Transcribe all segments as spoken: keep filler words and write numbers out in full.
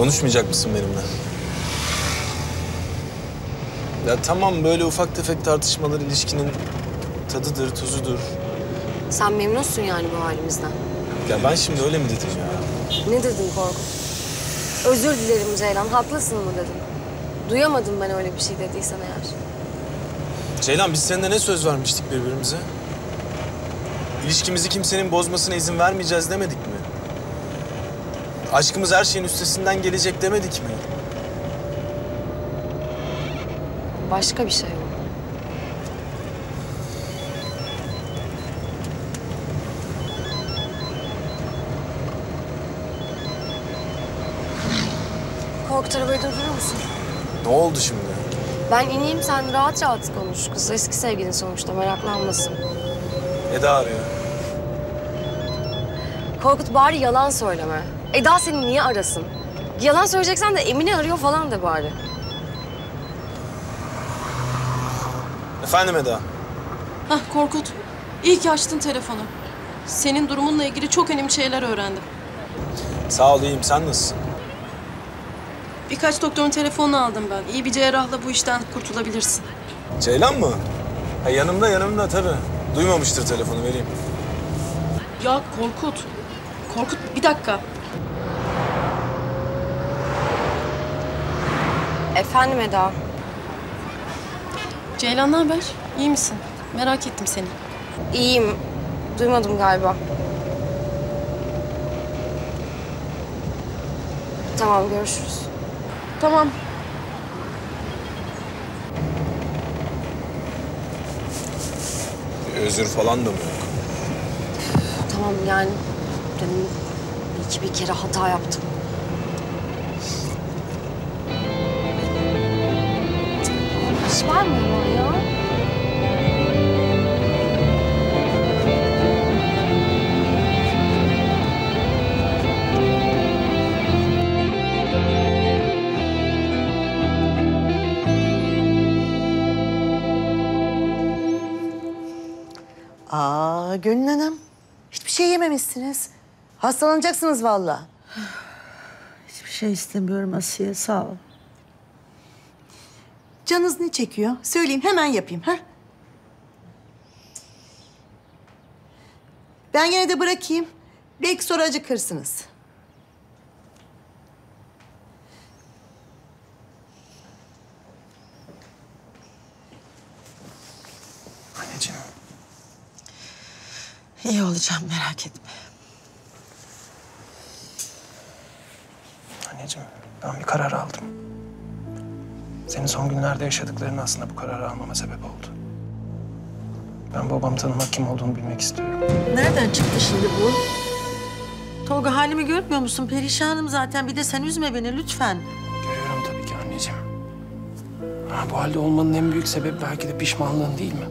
Konuşmayacak mısın benimle? Ya tamam, böyle ufak tefek tartışmalar ilişkinin tadıdır, tuzudur. Sen memnunsun yani bu halimizden. Ya ben şimdi öyle mi dedim ya? Ne dedin Korkut? Özür dilerim Ceylan, haklısın mı dedim. Duyamadım ben öyle bir şey dediysen eğer. Ceylan, biz seninle ne söz vermiştik birbirimize? İlişkimizi kimsenin bozmasına izin vermeyeceğiz demedik mi? Aşkımız her şeyin üstesinden gelecek demedik mi? Başka bir şey yok. Korkut, arabayı durduruyor musun? Ne oldu şimdi? Ben ineyim, sen rahat rahat konuş. Kız eski sevgilin sonuçta, meraklanmasın. Eda arıyor. Korkut, bari yalan söyleme. Eda seni niye arasın? Yalan söyleyeceksen de Emine arıyor falan de bari. Efendim Eda? Hah Korkut, iyi ki açtın telefonu. Senin durumunla ilgili çok önemli şeyler öğrendim. Sağ ol, iyiyim. Sen nasılsın? Birkaç doktorun telefonunu aldım ben. İyi bir cerrahla bu işten kurtulabilirsin. Ceylan mı? Ha, yanımda yanımda tabii. Duymamıştır telefonu, vereyim. Ya Korkut, Korkut bir dakika. Efendim Eda? Ceylan, ne haber? İyi misin? Merak ettim seni. İyiyim. Duymadım galiba. Tamam, görüşürüz. Tamam. Özür falan da mı yok? Tamam yani. Benim iki bir kere hata yaptım. İş var mı ya? Aa, Gönül Hanım, hiçbir şey yememişsiniz. Hastalanacaksınız vallahi. Hiçbir şey istemiyorum Asiye, sağ ol. Canınız ne çekiyor? Söyleyin, hemen yapayım. Ha? Ben yine de bırakayım. Belki sonra acıkırsınız. Anneciğim. İyi olacağım, merak etme. Anneciğim, ben bir karar aldım. Senin son günlerde yaşadıkların aslında bu kararı almama sebep oldu. Ben babamı tanımak, kim olduğunu bilmek istiyorum. Nereden çıktı şimdi bu? Tolga, halimi görmüyor musun? Perişanım zaten. Bir de sen üzme beni lütfen. Görüyorum tabii ki anneciğim. Ha, bu halde olmanın en büyük sebebi belki de pişmanlığın değil mi?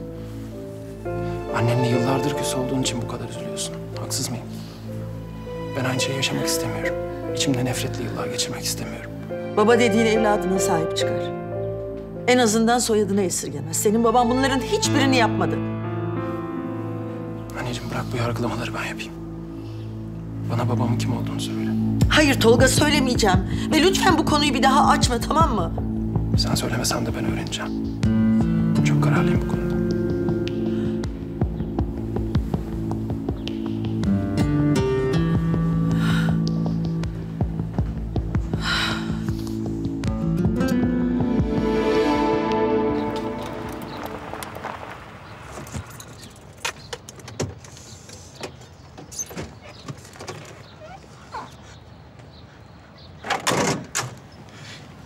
Annenle yıllardır küs olduğun için bu kadar üzülüyorsun. Haksız mıyım? Ben aynı şeyi yaşamak istemiyorum. İçimde nefretli yıllar geçirmek istemiyorum. Baba dediğin evladına sahip çıkar. En azından soyadını esirgemez. Senin baban bunların hiçbirini yapmadı. Anneciğim, bırak bu yargılamaları, ben yapayım. Bana babamın kim olduğunu söyle. Hayır Tolga, söylemeyeceğim. Ve lütfen bu konuyu bir daha açma, tamam mı? Sen söylemesen de ben öğreneceğim. Çok kararlıyım bu konuda.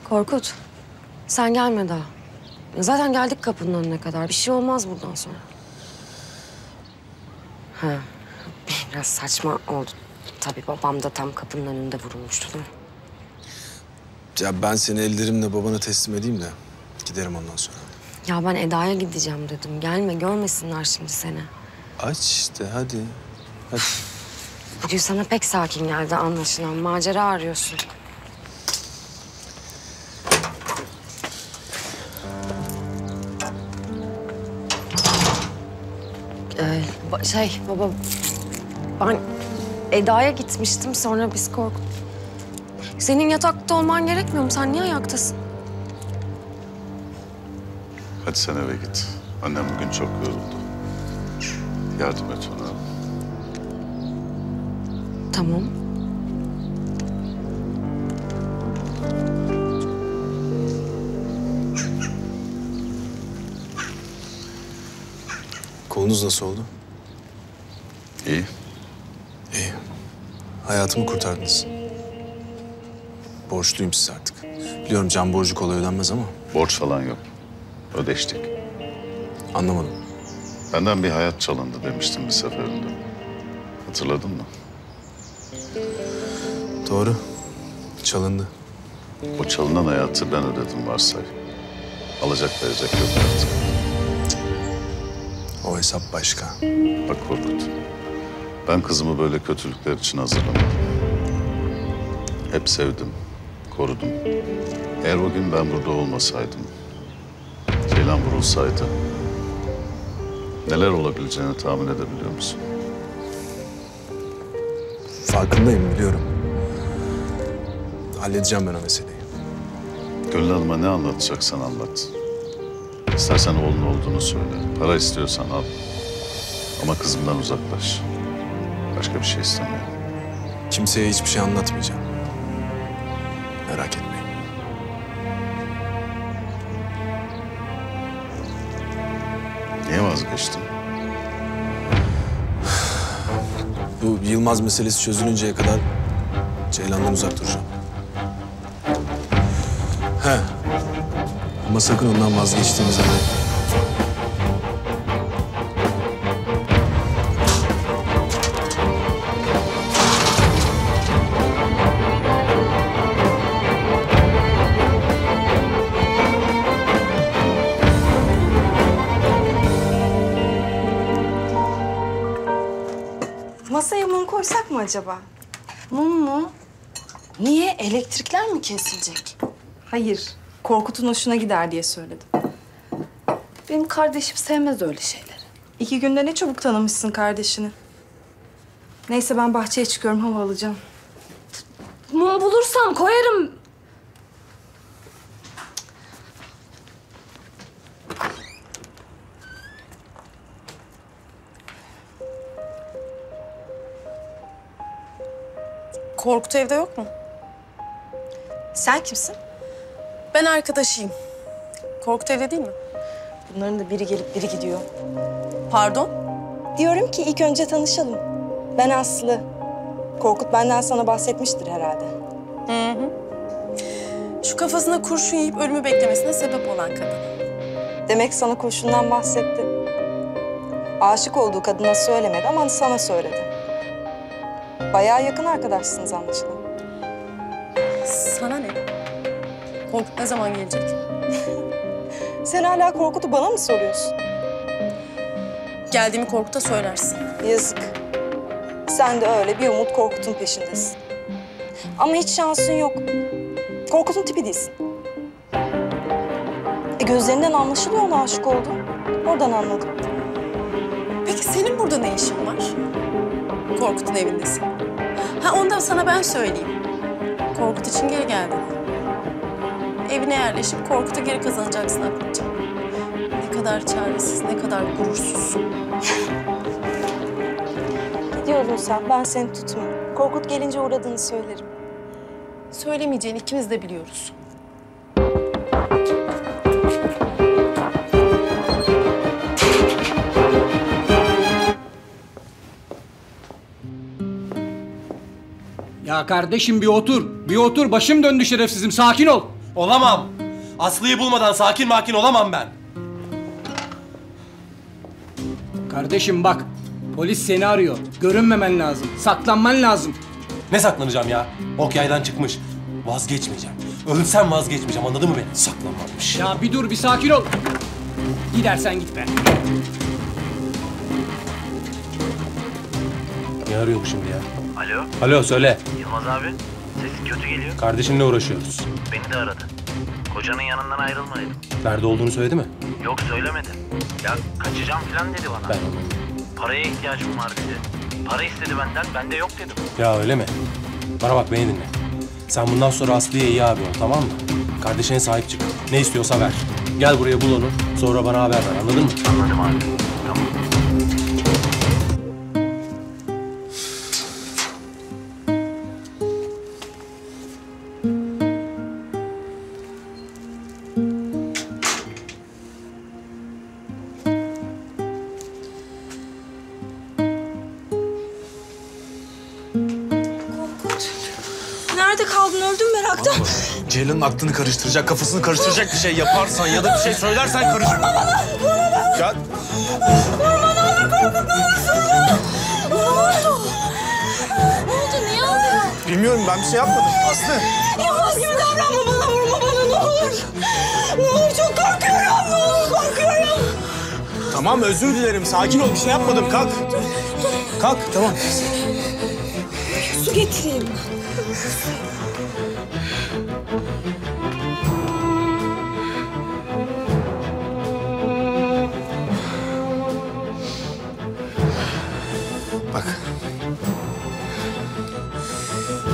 Korkut, sen gelme daha. Zaten geldik kapının önüne kadar. Bir şey olmaz buradan sonra. Ha, biraz saçma oldu. Tabii babam da tam kapının önünde vurulmuştu değil mi? Ya ben seni ellerimle babana teslim edeyim de giderim ondan sonra. Ya ben Eda'ya gideceğim dedim. Gelme, görmesinler şimdi seni. Aç işte, hadi. Hadi. Bugün sana pek sakin geldi anlaşılan. Macera arıyorsun. Şey baba, ben Eda'ya gitmiştim, sonra biz korktuk. Senin yatakta olman gerekmiyor mu? Sen niye ayaktasın? Hadi sen eve git. Annem bugün çok yoruldu. Yardım et ona. Tamam. Kolunuz nasıl oldu? İyi. İyi. Hayatımı kurtardınız. Borçluyum size artık. Biliyorum can borcu kolay ödenmez ama. Borç falan yok. Ödeştik. Anlamadım. Benden bir hayat çalındı demiştim bir seferinde. Hatırladın mı? Doğru. Çalındı. O çalınan hayatı ben ödedim varsay. Alacak verecek yok artık. O hesap başka. Bak Korkut. Ben kızımı böyle kötülükler için hazırlamadım. Hep sevdim, korudum. Eğer o gün ben burada olmasaydım, Ceylan vurulsaydı, neler olabileceğini tahmin edebiliyor musun? Farkındayım, biliyorum. Halledeceğim ben o meseleyi. Gönül Hanım'a ne anlatacaksan anlat. İstersen oğlun olduğunu söyle. Para istiyorsan al. Ama kızımdan uzaklaş. Başka bir şey istemiyorum. Kimseye hiçbir şey anlatmayacağım. Merak etmeyin. Niye vazgeçtin? Bu Yılmaz meselesi çözülünceye kadar Ceylan'dan uzak duracağım. He. Ama sakın ondan vazgeçtiğiniz zaman... Masaya mum koysak mı acaba? Mum mu? Niye? Elektrikler mi kesilecek? Hayır. Korkut'un hoşuna gider diye söyledim. Benim kardeşim sevmez öyle şeyleri. İki günde ne çabuk tanımışsın kardeşini. Neyse ben bahçeye çıkıyorum, hava alacağım. Mum bulursam koyarım. Korkut evde yok mu? Sen kimsin? Ben arkadaşıyım. Korkut evde değil mi? Bunların da biri gelip biri gidiyor. Pardon? Diyorum ki ilk önce tanışalım. Ben Aslı. Korkut benden sana bahsetmiştir herhalde. Hı hı. Şu kafasına kurşun yiyip ölümü beklemesine sebep olan kadın. Demek sana kurşundan bahsetti. Aşık olduğu kadına söylemedi ama sana söyledi. Bayağı yakın arkadaşsınız anlaşılan. Sana ne? Korkut ne zaman gelecek? Sen hala Korkut'u bana mı soruyorsun? Geldiğimi Korkut'a söylersin. Yazık. Sen de öyle bir umut Korkut'un peşindesin. Ama hiç şansın yok. Korkut'un tipi değilsin. E gözlerinden anlaşılıyor ona aşık oldun. Oradan anladım. Peki senin burada ne işin var? Korkut'un evindesin. Ha ondan sana ben söyleyeyim. Korkut için geri geldin. Evine yerleşip Korkut'u geri kazanacaksın aklınca. Ne kadar çaresiz, ne kadar gurursuzsun. Gidiyorum sen, ben seni tutmayayım. Korkut gelince uğradığını söylerim. Söylemeyeceğini ikimiz de biliyoruz. Ya kardeşim bir otur, bir otur. Başım döndü şerefsizim. Sakin ol. Olamam. Aslı'yı bulmadan sakin makin olamam ben. Kardeşim bak, polis seni arıyor. Görünmemen lazım, saklanman lazım. Ne saklanacağım ya? Ok yaydan çıkmış. Vazgeçmeyeceğim. Ölsem vazgeçmeyeceğim, anladın mı beni? Saklanmamış. Ya bir dur, bir sakin ol. Gidersen git be. Ne arıyor bu şimdi ya? Alo? Alo, söyle. Yılmaz abi, sesin kötü geliyor. Kardeşimle uğraşıyoruz. Beni de aradı. Kocanın yanından ayrılmayayım. Nerede olduğunu söyledi mi? Yok, söylemedi. Ya kaçacağım falan dedi bana. Ben anladım. Paraya ihtiyacım var dedi. Para istedi benden, bende yok dedim. Ya öyle mi? Bana bak, beni dinle. Sen bundan sonra Aslı'ya iyi abi ol, tamam mı? Kardeşine sahip çık. Ne istiyorsa ver. Gel buraya bul onu, sonra bana haber ver, anladın mı? Anladım abi, tamam. Ceylan'ın aklını karıştıracak, kafasını karıştıracak bir şey yaparsan ya da bir şey söylersen karışır. Vurma bana! Vurma bana! Ya... Vurma ne olur, korkutma bana! Ne oldu? Ne oldu, niye oldu? Bilmiyorum, ben bir şey yapmadım. Aslı! Yılmaz gibi davranma bana, vurma bana ne olur! Ne olur, çok korkuyorum, ne olur korkuyorum! Tamam, özür dilerim, sakin ol, bir şey yapmadım, kalk! Dur, dur. Kalk, tamam. Su getireyim. Bak,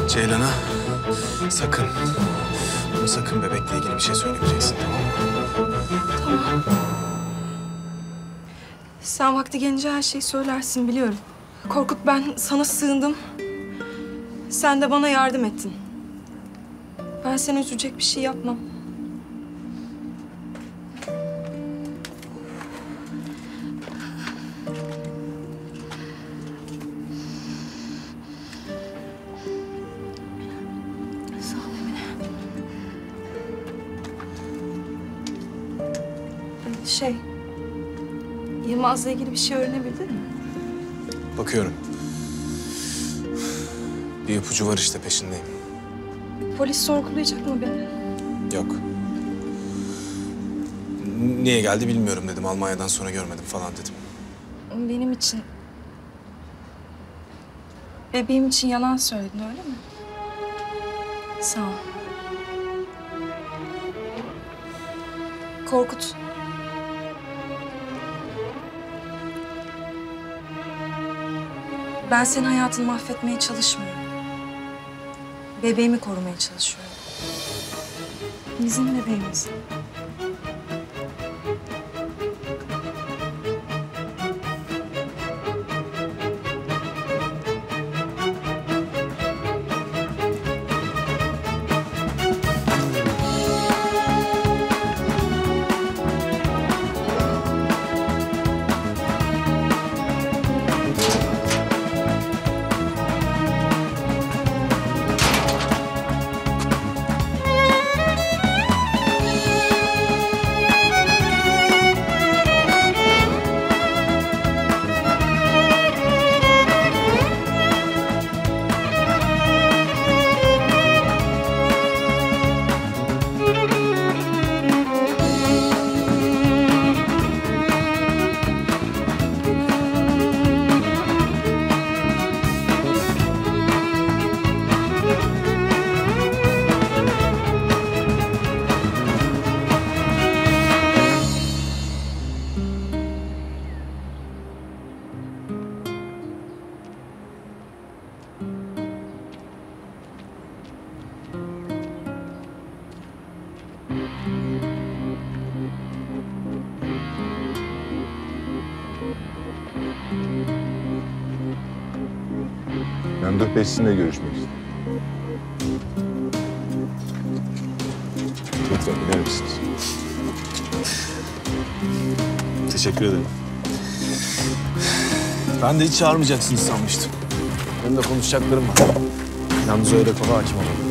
Ceylan'a sakın, sakın bebekle ilgili bir şey söylemeyeceksin, tamam mı? Tamam. Sen vakti gelince her şeyi söylersin, biliyorum. Korkut, ben sana sığındım. Sen de bana yardım ettin. Ben seni üzecek bir şey yapmam. Şey, Yılmaz'la ilgili bir şey öğrenebildin mi? Bakıyorum. Bir ipucu var işte, peşindeyim. Polis sorgulayacak mı beni? Yok. Niye geldi bilmiyorum dedim. Almanya'dan sonra görmedim falan dedim. Benim için... Bebeğim için yalan söyledin, öyle mi? Sağ ol. Korkut. Ben senin hayatını mahvetmeye çalışmıyorum. Bebeğimi korumaya çalışıyorum. Bizim bebeğimiz. Memduh Bey sizinle görüşmek istedim. Lütfen iner misiniz? Teşekkür ederim. Ben de hiç çağırmayacaksınız sanmıştım. Benim de konuşacaklarım var. Yalnız öyle kolay hakim olalım.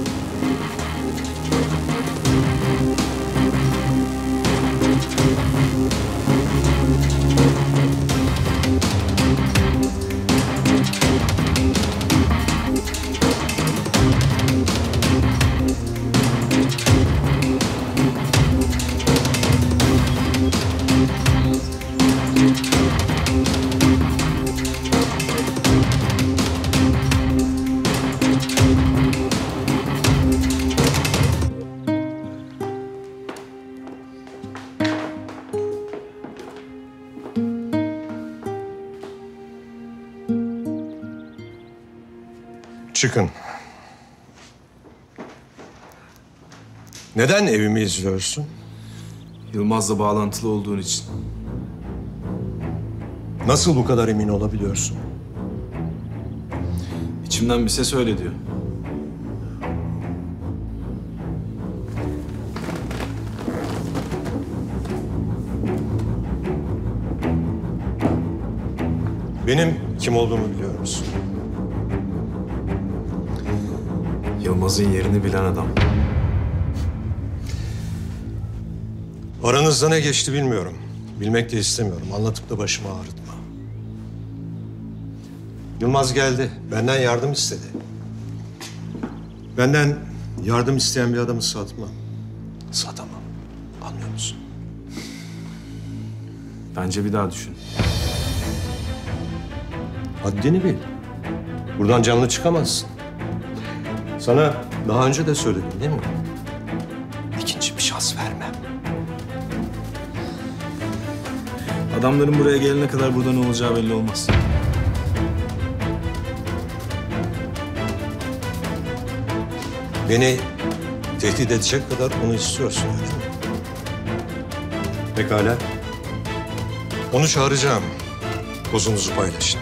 Çıkın. Neden evimi izliyorsun? Yılmaz'la bağlantılı olduğun için. Nasıl bu kadar emin olabiliyorsun? İçimden bir ses öyle diyor. Benim kim olduğumu biliyor musun? Yılmaz'ın yerini bilen adam. Aranızda ne geçti bilmiyorum. Bilmek de istemiyorum. Anlatıp da başımı ağrıtma. Yılmaz geldi. Benden yardım istedi. Benden yardım isteyen bir adamı satmam. Satamam. Anlıyor musun? Bence bir daha düşün. Haddini bil. Buradan canlı çıkamazsın. Sana daha önce de söyledim değil mi? İkinci bir şans vermem. Adamların buraya gelene kadar burada ne olacağı belli olmaz. Beni tehdit edecek kadar onu istiyorsun öyle mi? Pekala. Onu çağıracağım. Kozunuzu paylaşın.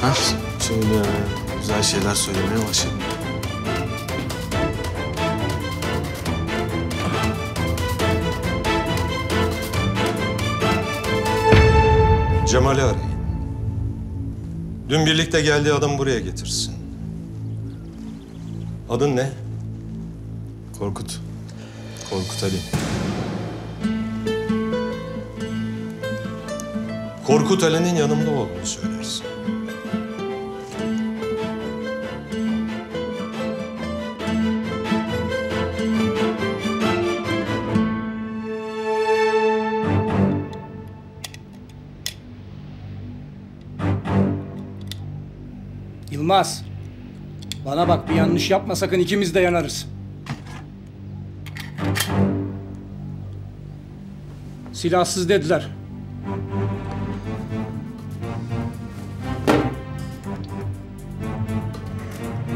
Ha? Söyle ya. Güzel şeyler söylemeye başladım. Cemal'i arayın. Dün birlikte geldiği adamı buraya getirsin. Adın ne? Korkut. Korkut Ali. Korkut Ali'nin yanımda olduğunu söylersin. Yılmaz, bana bak, bir yanlış yapma sakın, ikimiz de yanarız. Silahsız dediler.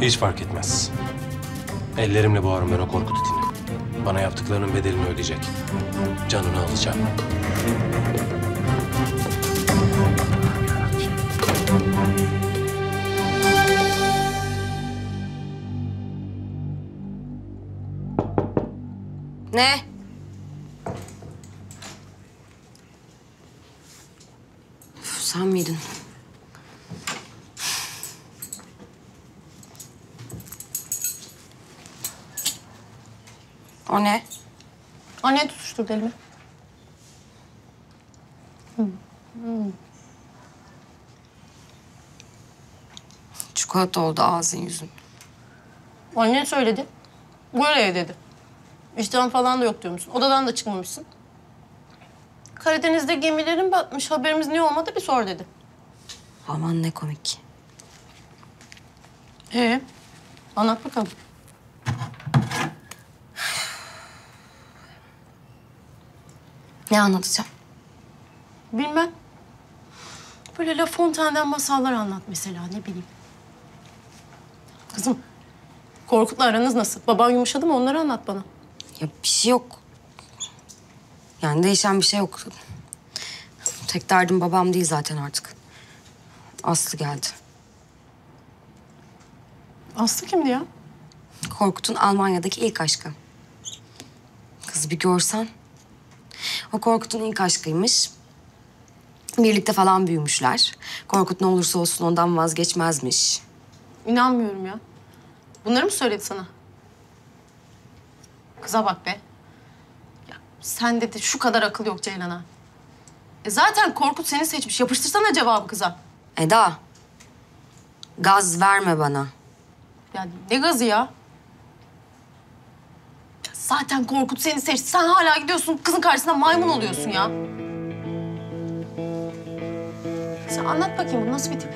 Hiç fark etmez. Ellerimle boğarım ben o Korkut itini. Bana yaptıklarının bedelini ödeyecek. Canını alacağım. Ne? Uf, sen miydin? O ne? O ne tutuşturdu elimi? Hmm. Hmm. Çikolata oldu ağzın yüzün. O ne söyledi? Böyle dedi. İştahın falan da yok diyor musun? Odadan da çıkmamışsın. Karadeniz'de gemilerin batmış, haberimiz niye olmadı bir sor dedi. Aman ne komik. Ee, anlat bakalım. Ne anlatacağım? Bilmem. Böyle La Fontaine'den masallar anlat mesela, ne bileyim. Kızım, Korkut'la aranız nasıl? Baban yumuşadı mı? Onları anlat bana. Ya bir şey yok. Yani değişen bir şey yok. Tek derdim babam değil zaten artık. Aslı geldi. Aslı kimdi ya? Korkut'un Almanya'daki ilk aşkı. Kız bir görsen. O Korkut'un ilk aşkıymış. Birlikte falan büyümüşler. Korkut ne olursa olsun ondan vazgeçmezmiş. İnanmıyorum ya. Bunları mı söyledi sana? Kıza bak be. Ya sen dedi şu kadar akıl yok Ceylan'a. E zaten Korkut seni seçmiş. Yapıştırsana cevabı kıza. Eda. Gaz verme bana. Yani ne gazı ya? Ya zaten Korkut seni seçti. Sen hala gidiyorsun kızın karşısında maymun oluyorsun ya. Sen anlat bakayım bu nasıl bir tip?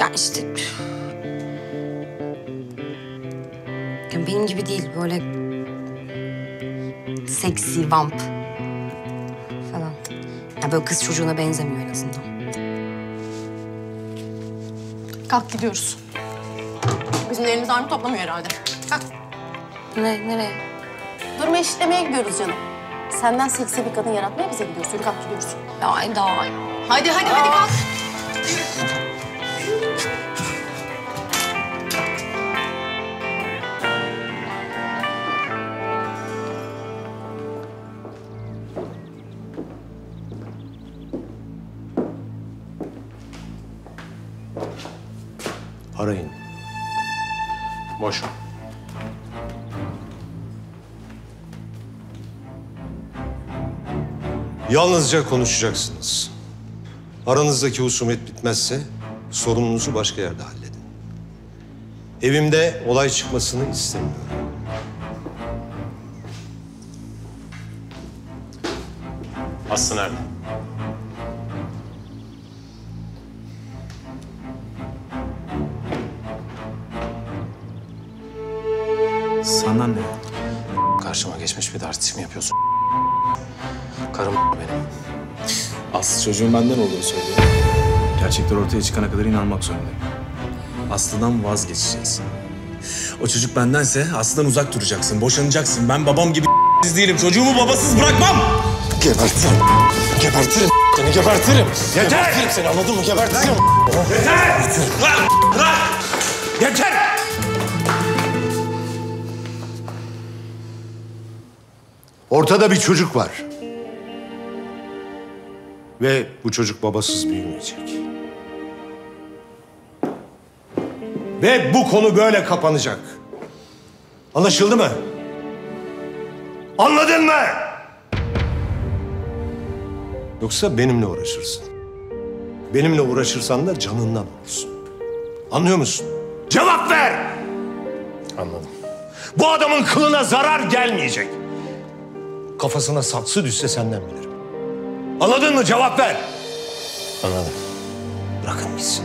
Ya işte... Benim gibi değil, böyle seksi, vamp falan. Yani böyle kız çocuğuna benzemiyor en azından. Kalk gidiyoruz. Bizim elimiz armut toplamıyor herhalde. Kalk. Ne, nereye? Durma eşitlemeye gidiyoruz canım. Senden seksi bir kadın yaratmaya bize gidiyorsun. Kalk gidiyoruz. Ay daha. Hadi hadi hadi kalk. Arayın. Boş. Yalnızca konuşacaksınız. Aranızdaki husumet bitmezse sorununuzu başka yerde halledin. Evimde olay çıkmasını istemiyorum. Aslı nerede? Sana ne? Karşıma geçmiş bir tartışma yapıyorsun. Karım benim. Aslı çocuğun benden olduğunu söylüyor. Gerçekler ortaya çıkana kadar inanmak zorundayım. Aslı'dan vazgeçeceksin. O çocuk bendense Aslı'dan uzak duracaksın, boşanacaksın. Ben babam gibi değilim. Çocuğumu babasız bırakmam. Gebertirim. Gebertirim seni, gebertirim. Yeter! Gebertirim seni, anladın mı? Gebertirim. Yeter! Bırak! Bırak! Yeter! Ortada bir çocuk var. Ve bu çocuk babasız büyümeyecek. Ve bu konu böyle kapanacak. Anlaşıldı mı? Anladın mı? Yoksa benimle uğraşırsın. Benimle uğraşırsan da canından olursun. Anlıyor musun? Cevap ver! Anladım. Bu adamın kılına zarar gelmeyecek. Kafasına saksı düşse senden bilirim. Anladın mı? Cevap ver. Anladım. Bırakın gitsin.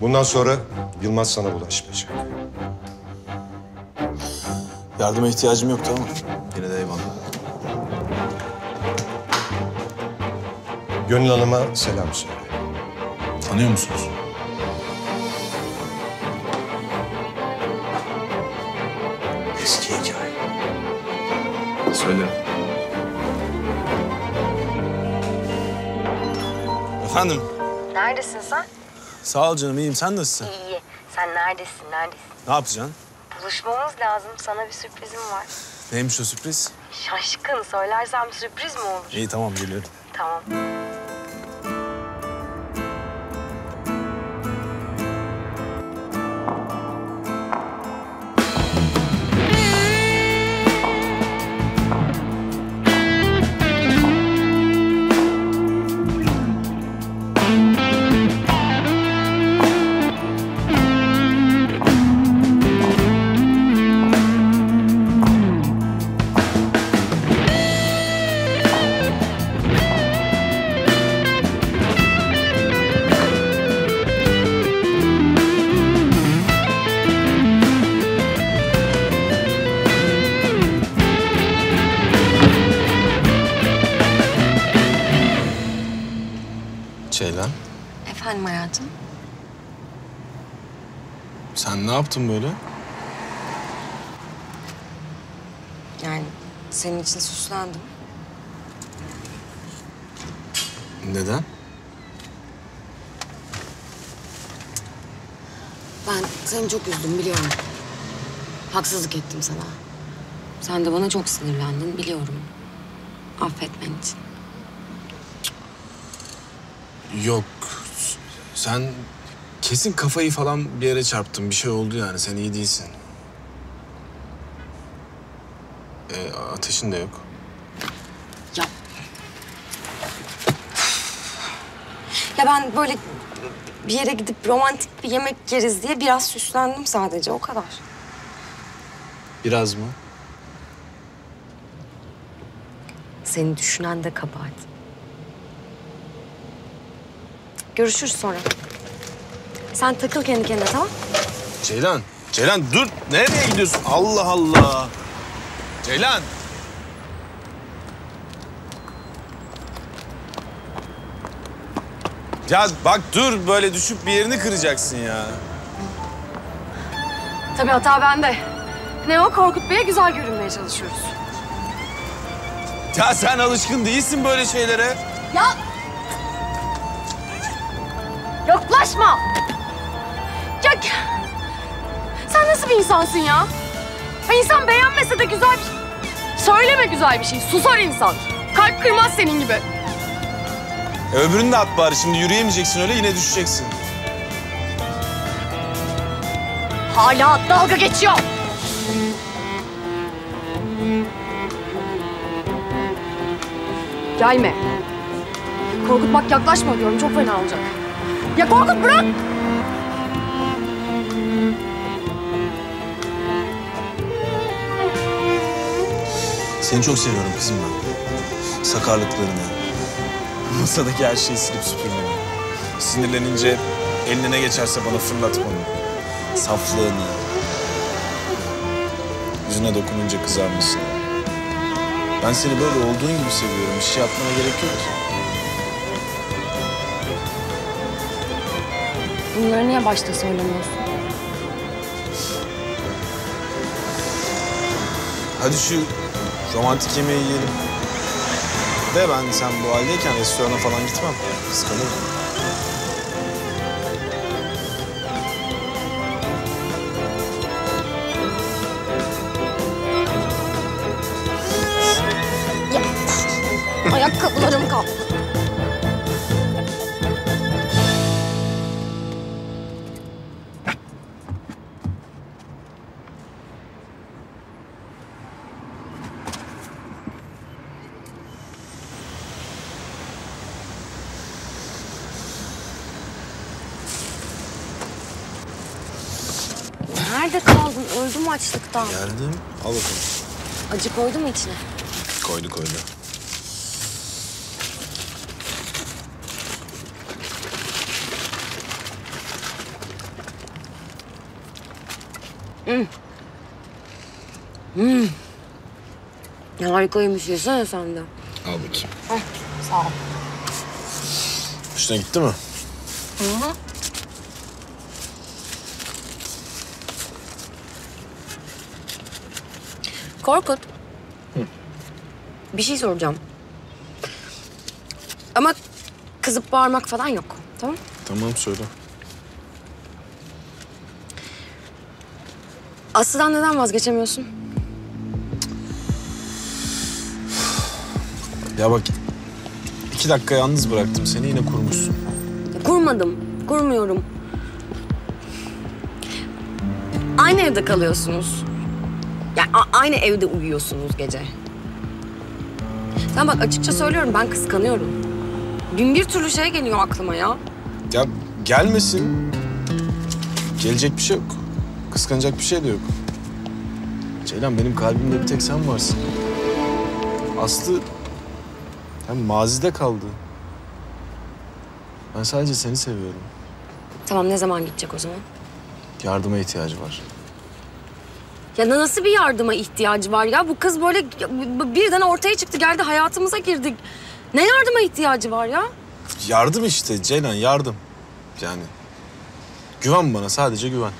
Bundan sonra Yılmaz sana bulaşmayacak. Yardıma ihtiyacım yoktu ama yine de eyvallah. Gönül Hanım'a selam söyle. Tanıyor musunuz? Eski hikaye. Söyle. Efendim? Neredesin sen? Sağ ol canım, iyiyim. Sen nasılsın? İyi, iyi. Sen neredesin, neredesin? Ne yapacaksın? Buluşmamız lazım. Sana bir sürprizim var. Neymiş o sürpriz? Şaşkın. Söylersem sürpriz mi olur? İyi, tamam. Geliyorum. Tamam. Ceylan. Efendim hayatım. Sen ne yaptın böyle? Yani senin için süslendim. Neden? Ben seni çok üzdüm biliyorum. Haksızlık ettim sana. Sen de bana çok sinirlendin biliyorum. Affetmen için. Yok, sen kesin kafayı falan bir yere çarptın. Bir şey oldu yani, sen iyi değilsin. E, ateşin de yok. Ya. Ya ben böyle bir yere gidip romantik bir yemek yeriz diye biraz süslendim sadece, o kadar. Biraz mı? Seni düşünen de kabahat. Görüşürüz sonra. Sen takıl kendi kendine, tamam? Ceylan, Ceylan dur. Nereye gidiyorsun? Allah Allah. Ceylan. Ya bak dur, böyle düşüp bir yerini kıracaksın ya. Tabii hata bende. Ne o, Korkut Bey'e güzel görünmeye çalışıyoruz. Ya sen alışkın değilsin böyle şeylere. Ya. Yaklaşma. Ya. Sen nasıl bir insansın ya? İnsan beğenmese de güzel bir... Söyleme güzel bir şey. Susar insan. Kalp kırmaz senin gibi. Öbürünü de at bari. Şimdi yürüyemeyeceksin öyle, yine düşeceksin. Hala dalga geçiyor. Gelme. Korkut bak, yaklaşma diyorum. Çok fena olacak. Ya Korkut bırak. Seni çok seviyorum kızım ben. Sakarlıklarını, masadaki her şeyi silip süpürmeni, sinirlenince eline ne geçerse bana fırlatmanı, saflığını, yüzüne dokununca kızarmasını. Ben seni böyle olduğun gibi seviyorum. Bir şey yapmana gerek yok ki. Bunları niye başta söylemiyorsun? Hadi şu romantik yemeği yiyelim. De ben sen bu haldeyken restorana falan gitmem. Kıskanırım. Ya. Ayakkabılarım kaldı. Nerede kaldın? Öldüm açlıktan. Geldim. Al bakalım. Acı koydu mu içine? Koydu koydu. Hmm. Hmm. Harikaymış. Yesene sen de. Al bakayım. Heh, sağ ol. Üstüne gitti mi? Hı hı. Korkut, hı, bir şey soracağım. Ama kızıp bağırmak falan yok, tamam? Tamam, söyle. Aslı'dan neden vazgeçemiyorsun? Ya bak, iki dakika yalnız bıraktım seni, yine kurmuşsun. Kurmadım, kurmuyorum. Aynı evde kalıyorsunuz. Yani aynı evde uyuyorsunuz gece. Sen bak, açıkça söylüyorum, ben kıskanıyorum. Bin bir türlü şey geliyor aklıma ya. Ya gelmesin. Gelecek bir şey yok. Kıskanacak bir şey de yok. Ceylan, benim kalbimde bir tek sen varsın. Aslı yani mazide kaldı. Ben sadece seni seviyorum. Tamam, ne zaman gidecek o zaman? Yardıma ihtiyacı var. Ya nasıl bir yardıma ihtiyacı var ya? Bu kız böyle birden ortaya çıktı, geldi hayatımıza girdi. Ne yardıma ihtiyacı var ya? Yardım işte Ceylan, yardım. Yani güven bana, sadece güven.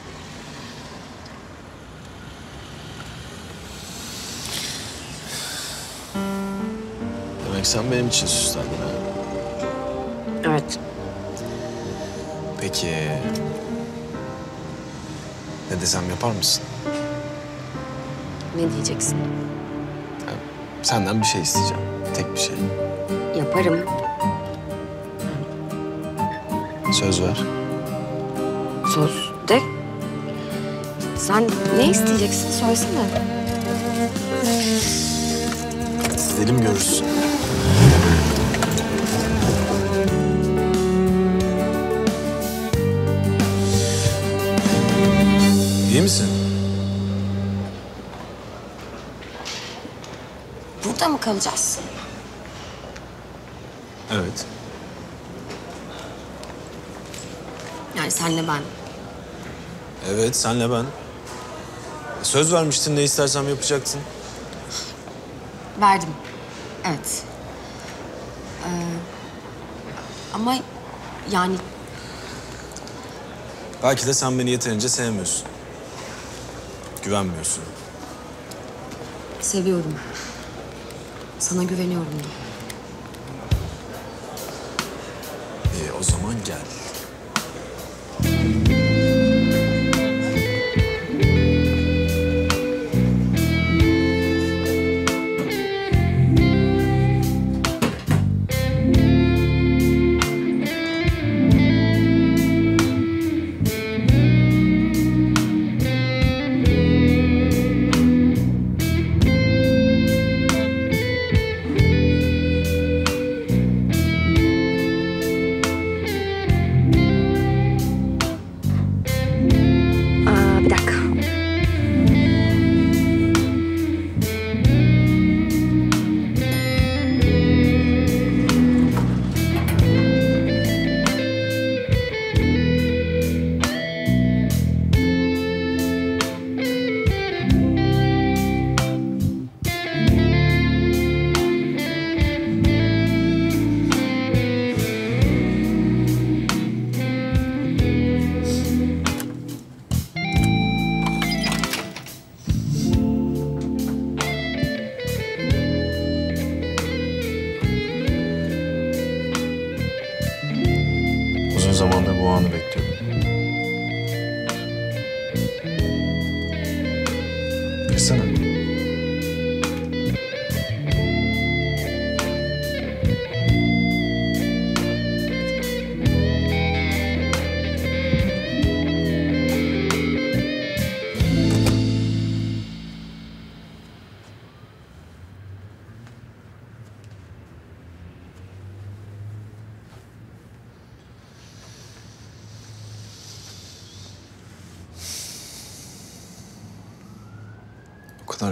Demek sen benim için süslendin ha? Evet. Peki ne desem yapar mısın? Ne diyeceksin? Ya, senden bir şey isteyeceğim. Tek bir şey. Yaparım. Söz ver. Söz de. Sen ne isteyeceksin? Söylesene. Gidelim, görürsün. İyi misin? Burada mı kalacağız? Evet. Yani senle ben. Evet, senle ben. Söz vermiştin, ne istersem yapacaktın. Verdim, evet. Ee, ama yani... Belki de sen beni yeterince sevmiyorsun. Güvenmiyorsun. Seviyorum. Sana güveniyorum da. Ee, o zaman gel.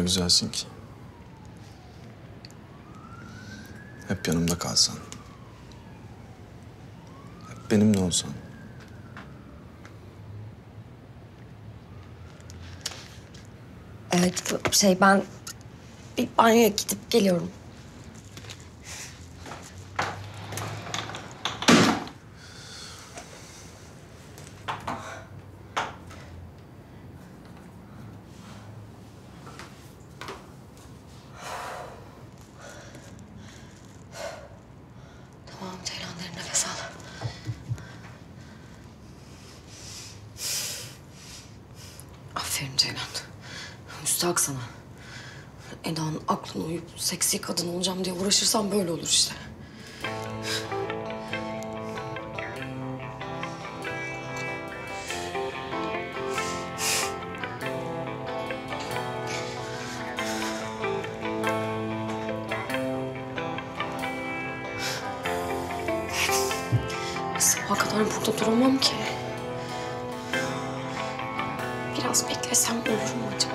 Güzelsin ki. Hep yanımda kalsan. Hep benimle olsan. Evet, şey ben bir banyoya gidip geliyorum. Seksi kadın olacağım diye uğraşırsam böyle olur işte. Sabaha kadar burada duramam ki. Biraz beklesem olur mu acaba?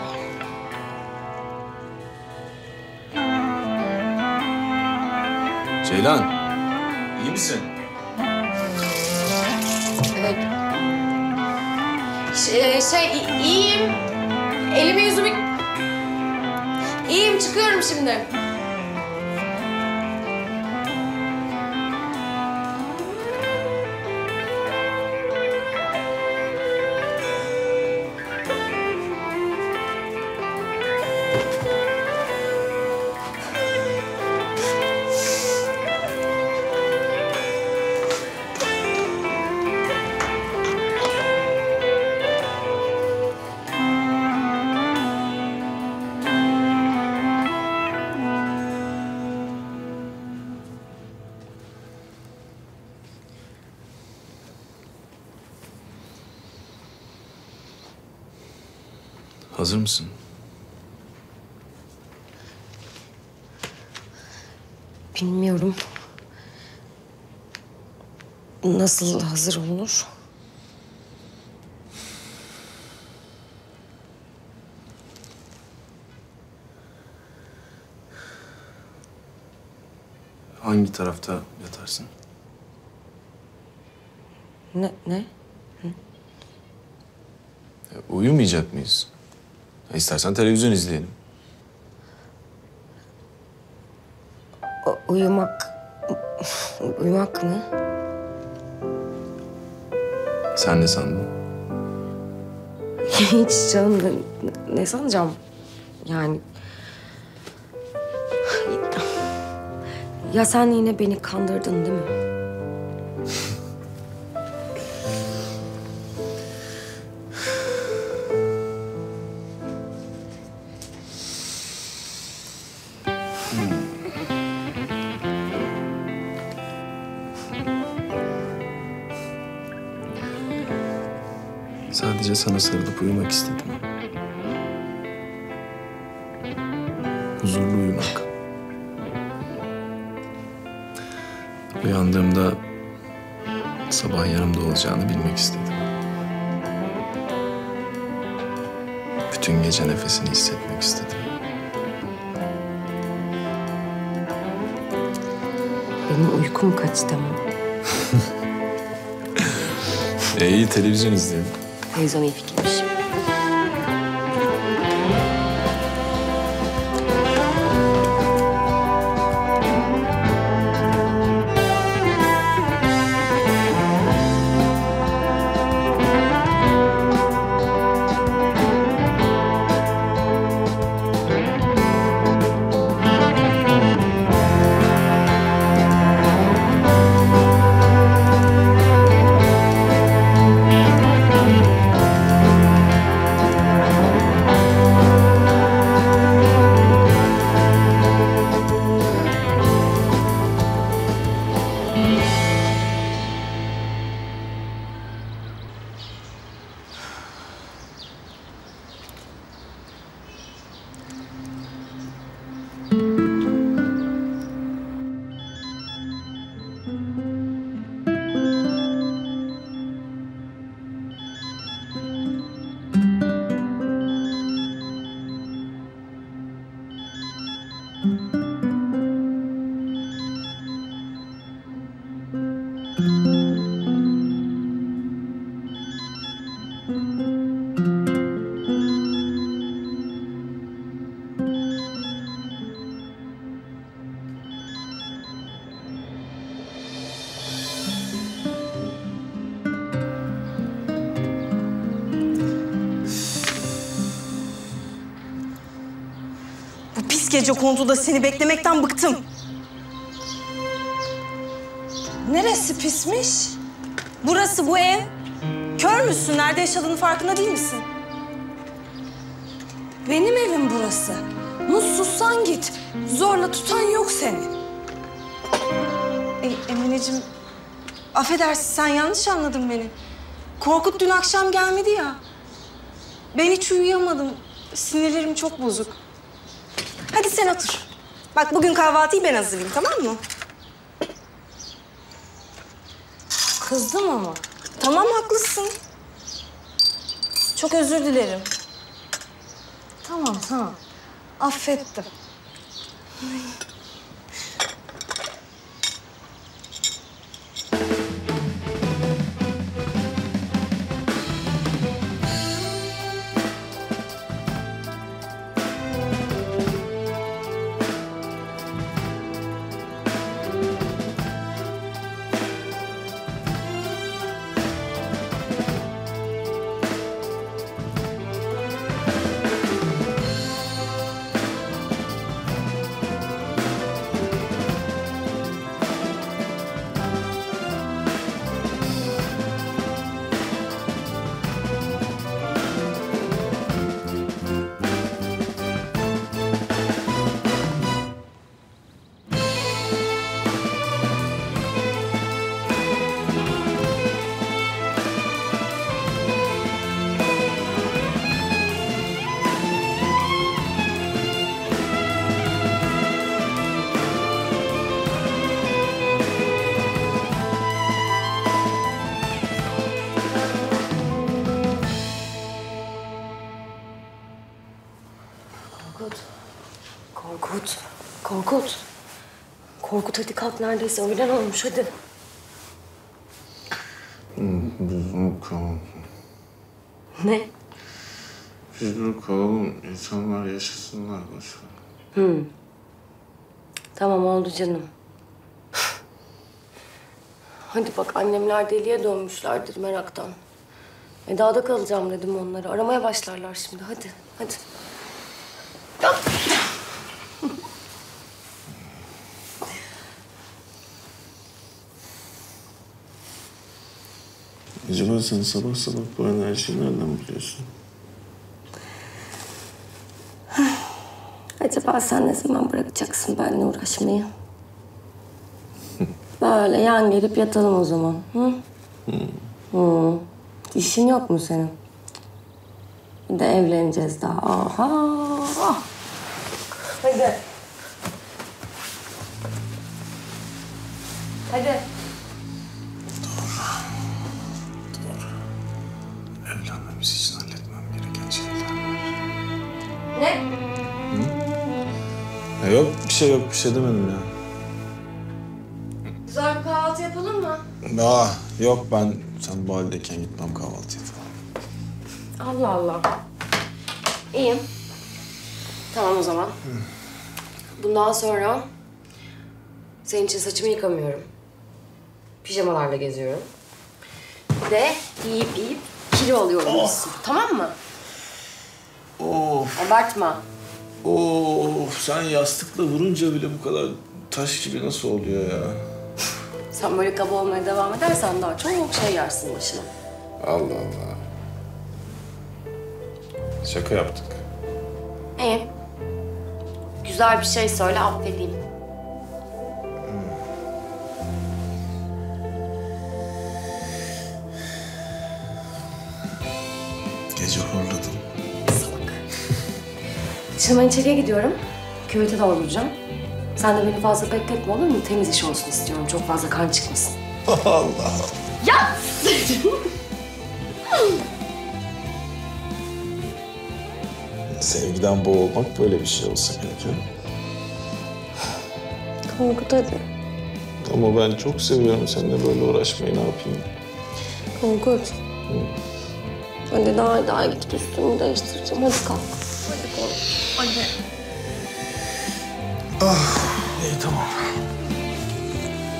Ceylan, iyi misin? Evet. Şey, şey iyiyim. Elimi yüzümü... İyiyim, çıkıyorum şimdi. Hazır mısın? Bilmiyorum. Nasıl hazır olunur? Hangi tarafta yatarsın? Ne? Ne? Hı? Uyumayacak mıyız? İstersen televizyon izleyelim. U- uyumak... Uyumak mı? Sen ne sandın? Hiç canım. Ne, ne sanacağım? Yani... Ya sen yine beni kandırdın değil mi? Sadece sana sarılıp uyumak istedim. Huzurlu uyumak. Uyandığımda sabah yanımda olacağını bilmek istedim. Bütün gece nefesini hissetmek istedim. Benim uykum kaçtı ama. e, iyi, televizyon izleyelim. Televizyon iyi fikirmiş. Gece konduda seni beklemekten bıktım. Neresi pismiş? Burası bu ev. Kör müsün? Nerede yaşadığının farkında değil misin? Benim evim burası. Mutsuzsan git. Zorla tutan yok seni. E, Emineciğim, affedersin sen yanlış anladın beni. Korkut dün akşam gelmedi ya. Ben hiç uyuyamadım. Sinirlerim çok bozuk. Hadi sen otur. Bak bugün kahvaltıyı ben hazırlayayım, tamam mı? Kızdım ama. Tamam, haklısın. Çok özür dilerim. Tamam, tamam. Affettim. Korkut. Korkut hadi kalk, neredeyse öğlen olmuş, hadi. Ne? Mecbur kalalım, insanlar yaşasınlar başka. Hı. Tamam oldu canım. Hadi bak, annemler deliye dönmüşlerdir meraktan. Eda'da kalacağım dedim onlara. Aramaya başlarlar şimdi. Hadi, hadi. Acaba sen sabah sabah bu arada her şeyi nereden biliyorsun? Acaba sen ne zaman bırakacaksın benimle uğraşmayı? Böyle yan gelip yatalım o zaman. Hı? Hı. Hı. İşin yok mu senin? Bir de evleneceğiz daha. Aha. Ah. Hadi. Hadi. Evlenmemiz için halletmem gereken şeyler var. Ne? Hı? Ya yok, bir şey yok. Bir şey demedim ya. Güzel bir kahvaltı yapalım mı? Aa, yok ben sen bu haldeyken gitmem kahvaltıya falan. Allah Allah. İyiyim. Tamam o zaman. Hı. Bundan sonra senin için saçımı yıkamıyorum. Pijamalarla geziyorum. Bir de yiyip yiyip kilo alıyorum. Oh. Tamam mı? Of. Abartma. Of. Sen yastıkla vurunca bile bu kadar taş gibi nasıl oluyor ya? Sen böyle kaba olmaya devam edersen daha çok şey yersin başına. Allah Allah. Şaka yaptık. İyi. Güzel bir şey söyle, affedeyim. Gece horladım. Salak. Şimdi ben içeriye gidiyorum. Küvete dolduracağım. Sen de beni fazla bekletme olur mu? Temiz iş olsun istiyorum. Çok fazla kan çıkmasın. Allah Allah. Ya! Sevgiden boğulmak böyle bir şey olsa gerekiyor. Korkut hadi. Ama ben çok seviyorum seninle böyle uğraşmayı. Ne yapayım? Korkut. Hı. Hadi daha daha git üstümü değiştireceğim. Hadi kalk. Hadi kalk. Hadi. Ah, iyi tamam.